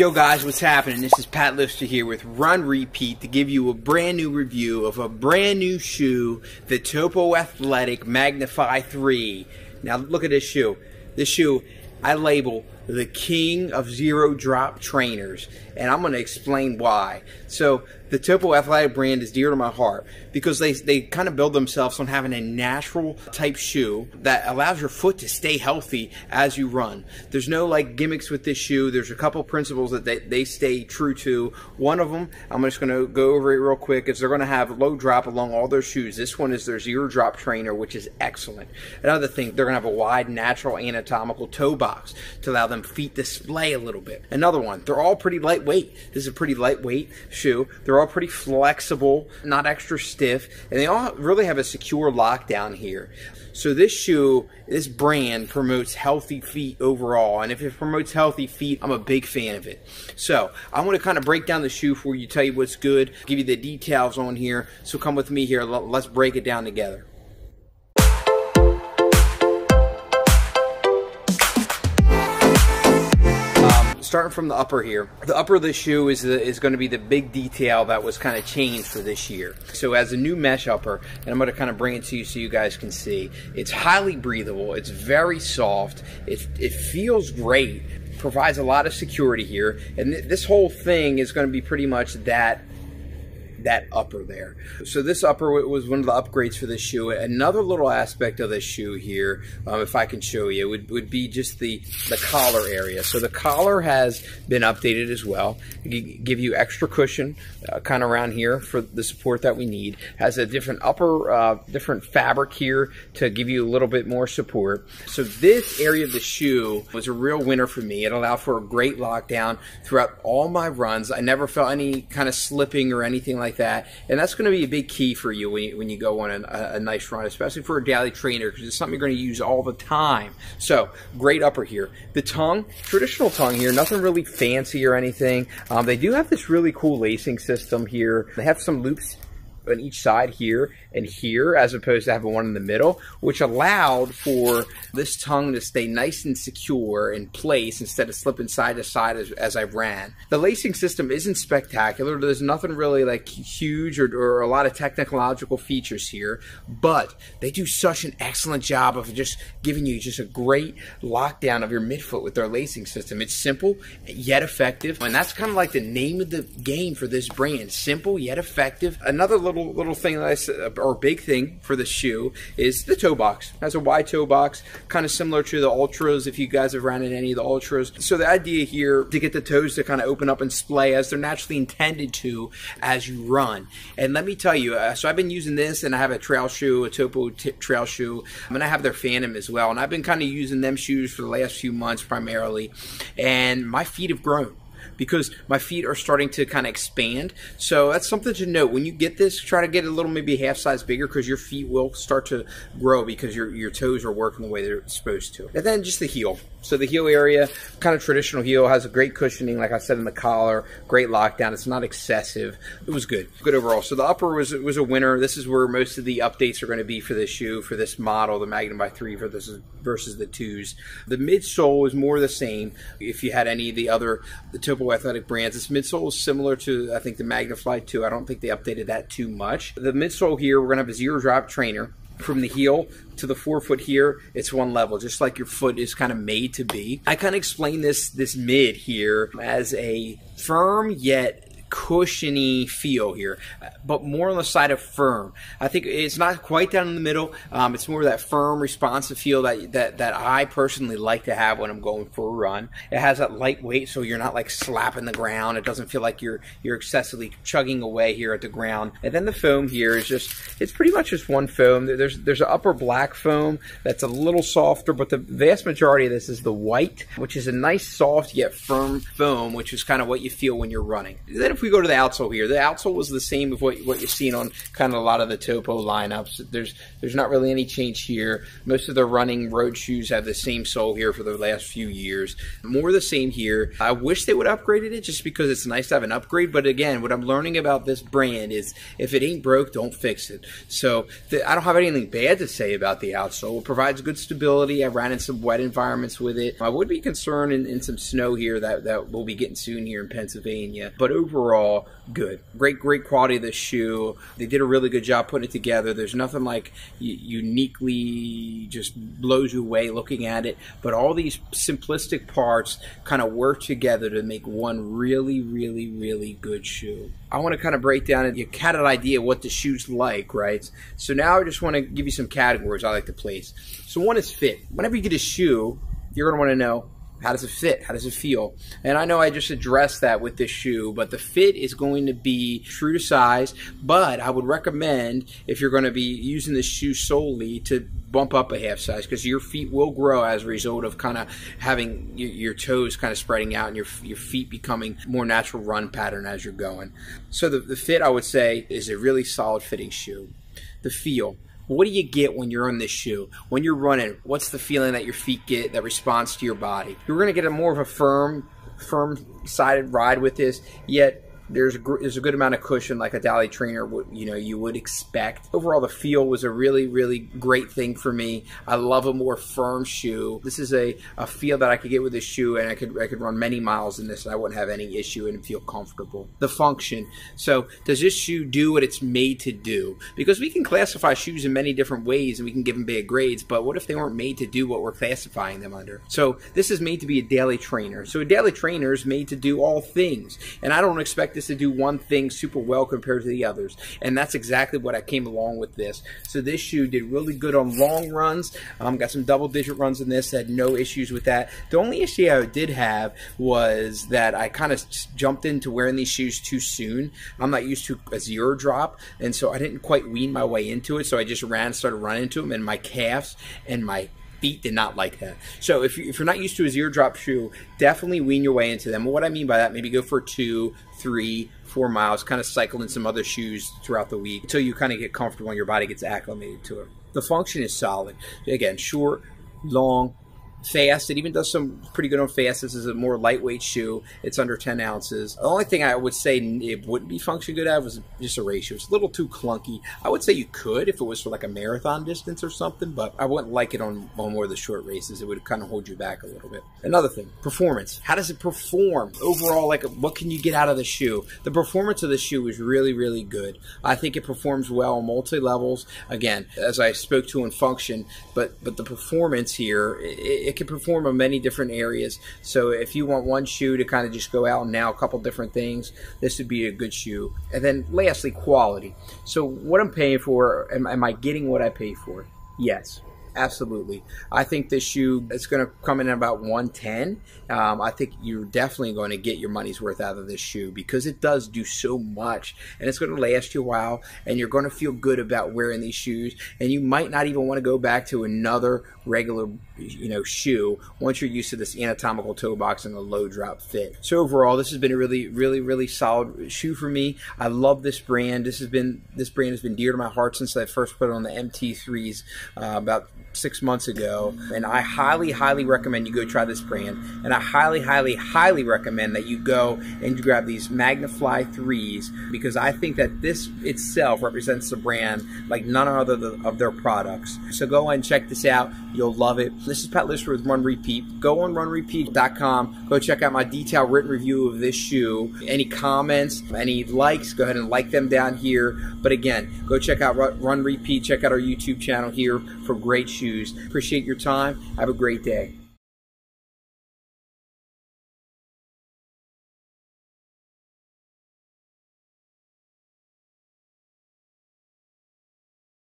Yo guys, what's happening? This is Pat Lister here with Run Repeat to give you a brand new review of a brand new shoe, the Topo Athletic Magnifly 3. Now look at this shoe. This shoe I label the king of zero drop trainers, and I'm going to explain why. So the Topo Athletic brand is dear to my heart because they kind of build themselves on having a natural type shoe that allows your foot to stay healthy as you run. There's no like gimmicks with this shoe. There's a couple principles that they stay true to. One of them, I'm just going to go over it real quick, is they're going to have low drop along all their shoes. This one is their zero drop trainer, which is excellent. Another thing, they're going to have a wide natural anatomical toe box to allow them feet display a little bit. Another one, they're all pretty lightweight. This is a pretty lightweight shoe. They're all pretty flexible, not extra stiff, and they all really have a secure lock down here. So this shoe, this brand promotes healthy feet overall, and if it promotes healthy feet, I'm a big fan of it. So I want to kind of break down the shoe for you, tell you what's good, give you the details on here. So come with me here, let's break it down together. Starting from the upper here, the upper of this shoe is going to be the big detail that was kind of changed for this year. So as a new mesh upper, and I'm going to kind of bring it to you so you guys can see, it's highly breathable, it's very soft, it feels great, provides a lot of security here, and this whole thing is going to be pretty much that upper there. So this upper was one of the upgrades for this shoe. Another little aspect of this shoe here, if I can show you, would be just the collar area. So the collar has been updated as well. Give you extra cushion kind of around here for the support that we need. Has a different upper, different fabric here to give you a little bit more support. So this area of the shoe was a real winner for me. It allowed for a great lockdown throughout all my runs. I never felt any kind of slipping or anything like that, and that's going to be a big key for you when you go on a nice run, especially for a daily trainer, because it's something you're going to use all the time. So great upper here. The tongue, traditional tongue here, nothing really fancy or anything. They do have this really cool lacing system here. They have some loops on each side here and here, as opposed to having one in the middle, which allowed for this tongue to stay nice and secure in place instead of slipping side to side as I ran. The lacing system isn't spectacular. There's nothing really like huge or a lot of technological features here, but they do such an excellent job of just giving you just a great lockdown of your midfoot with their lacing system. It's simple yet effective, and that's kind of like the name of the game for this brand, simple yet effective. Another little thing that I said, or big thing for the shoe, is the toe box. It has a wide toe box, kind of similar to the Ultras, if you guys have ran in any of the Ultras. So the idea here to get the toes to kind of open up and splay as they're naturally intended to as you run. And let me tell you, so I've been using this, and I have a trail shoe, a Topo trail shoe. I mean, I have their Phantom as well, and I've been kind of using them shoes for the last few months primarily, and my feet have grown, because my feet are starting to kind of expand. So that's something to note. When you get this, try to get a little maybe half size bigger, because your feet will start to grow because your toes are working the way they're supposed to. And then just the heel. So the heel area, kind of traditional heel, has a great cushioning, like I said, in the collar, great lockdown. It's not excessive. It was good. Good overall. So the upper was a winner. This is where most of the updates are going to be for this shoe, for this model, the Magnifly 3 versus the 2s. The midsole is more the same. If you had any of the other Topo Athletic brands, this midsole is similar to, I think, the Magnifly 2. I don't think they updated that too much. The midsole here, we're going to have a zero drop trainer. From the heel to the forefoot here, it's one level, just like your foot is kind of made to be. I kind of explain this mid here as a firm yet cushiony feel here, but more on the side of firm. I think it's not quite down in the middle. It's more that firm, responsive feel that I personally like to have when I'm going for a run. It has that lightweight, so you're not like slapping the ground. It doesn't feel like you're excessively chugging away here at the ground. And then the foam here is it's pretty much just one foam. There's an upper black foam that's a little softer, but the vast majority of this is the white, which is a nice soft yet firm foam, which is kind of what you feel when you're running. Then if we go to the outsole here, the outsole was the same of what you've seen on kind of a lot of the Topo lineups. There's not really any change here. Most of the running road shoes have the same sole here for the last few years. More the same here. I wish they would have upgraded it just because it's nice to have an upgrade. But again, what I'm learning about this brand is if it ain't broke, don't fix it. So I don't have anything bad to say about the outsole. It provides good stability. I ran in some wet environments with it. I would be concerned in some snow here that we'll be getting soon here in Pennsylvania. But overall, good. Great quality of the shoe. They did a really good job putting it together. There's nothing like uniquely just blows you away looking at it. But all these simplistic parts kind of work together to make one really, really, really good shoe. I want to kind of break down, and you had an idea what the shoe's like, right? So now I just want to give you some categories I like to place. So one is fit. Whenever you get a shoe, you're going to want to know, how does it fit? How does it feel? And I know I just addressed that with this shoe, but the fit is going to be true to size, but I would recommend if you're going to be using this shoe solely to bump up a half size, because your feet will grow as a result of kind of having your toes kind of spreading out and your feet becoming more natural run pattern as you're going. So the fit, I would say, is a really solid fitting shoe. The feel. What do you get when you're on this shoe? When you're running, what's the feeling that your feet get that responds to your body? You're going to get a more of a firm-sided ride with this, yet there's a good amount of cushion like a Dolly Trainer you would expect. Overall, the feel was a really, really great thing for me. I love a more firm shoe. This is a feel that I could get with this shoe, and I could run many miles in this and I wouldn't have any issue and feel comfortable. The function. So does this shoe do what it's made to do? Because we can classify shoes in many different ways and we can give them bad grades, but what if they weren't made to do what we're classifying them under? So this is made to be a daily trainer. So a daily trainer is made to do all things, and I don't expect to do one thing super well compared to the others, and that's exactly what I came along with this. So this shoe did really good on long runs. Got some double-digit runs in this, had no issues with that. The only issue I did have was that I kind of jumped into wearing these shoes too soon. I'm not used to a zero drop, and so I didn't quite wean my way into it, so I just started running into them, and my calves and my feet did not like that. So if you're not used to a zero drop shoe, definitely wean your way into them. What I mean by that, maybe go for 2, 3, 4 miles, kind of cycle in some other shoes throughout the week until you kind of get comfortable and your body gets acclimated to it. The function is solid. Again, short, long, fast. It even does some pretty good on fast. This is a more lightweight shoe. It's under 10 ounces. The only thing I would say it wouldn't be function good at was just a ratio. It's a little too clunky. I would say you could if it was for like a marathon distance or something, but I wouldn't like it on more of the short races. It would kind of hold you back a little bit. Another thing, performance. How does it perform? Overall, like what can you get out of the shoe? The performance of the shoe is really, really good. I think it performs well on multi-levels. Again, as I spoke to in function, but the performance here, it can perform in many different areas. So if you want one shoe to kind of just go out and now a couple different things, this would be a good shoe. And then lastly, quality. So what I'm paying for, am I getting what I pay for? Yes. Absolutely. I think this shoe is going to come in at about $110. I think you're definitely going to get your money's worth out of this shoe because it does do so much, and it's going to last you a while, and you're going to feel good about wearing these shoes, and you might not even want to go back to another regular shoe once you're used to this anatomical toe box and the low drop fit. So overall, this has been a really, really, really solid shoe for me. I love this brand. This brand has been dear to my heart since I first put it on the MT3s about 6 months ago, and I highly recommend you go try this brand, and I highly recommend that you go and grab these Magnifly 3s, because I think that this itself represents the brand like none other of their products. So go and check this out. You'll love it. This is Pat Lister with Run Repeat. Go on runrepeat.com. Go check out my detailed written review of this shoe. Any comments, any likes, go ahead and like them down here. But again, go check out Run Repeat. Check out our YouTube channel here for great shoes. Appreciate your time. Have a great day.